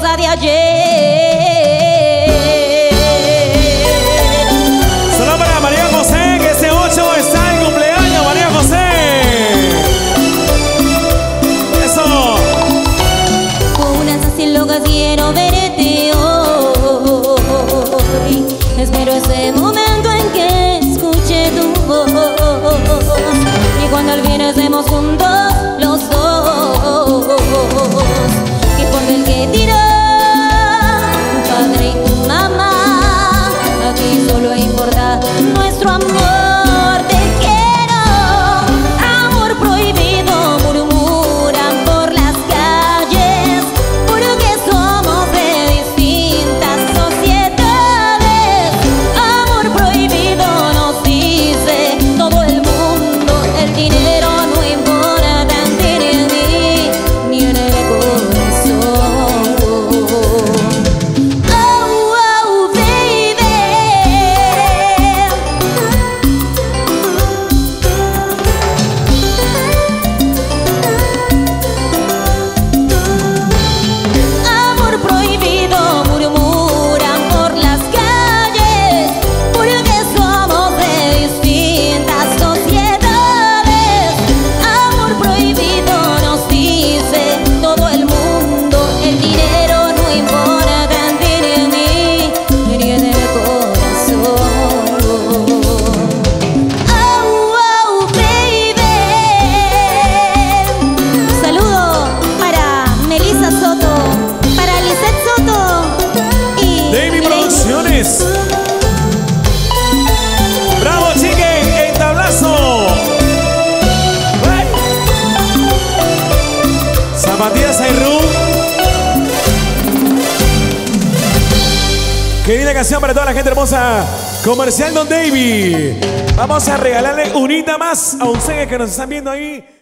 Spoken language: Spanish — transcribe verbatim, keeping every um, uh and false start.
deusa de ayer. Solo para María José, que ese ocho está en cumpleaños, María José. Eso. Con unas así locas quiero verte hoy. Espero ese momento en que escuche tu voz. Y cuando al fin estemos juntos. Querida canción para toda la gente hermosa. Comercial Don Davy. Vamos a regalarle unita más a ustedes que nos están viendo ahí.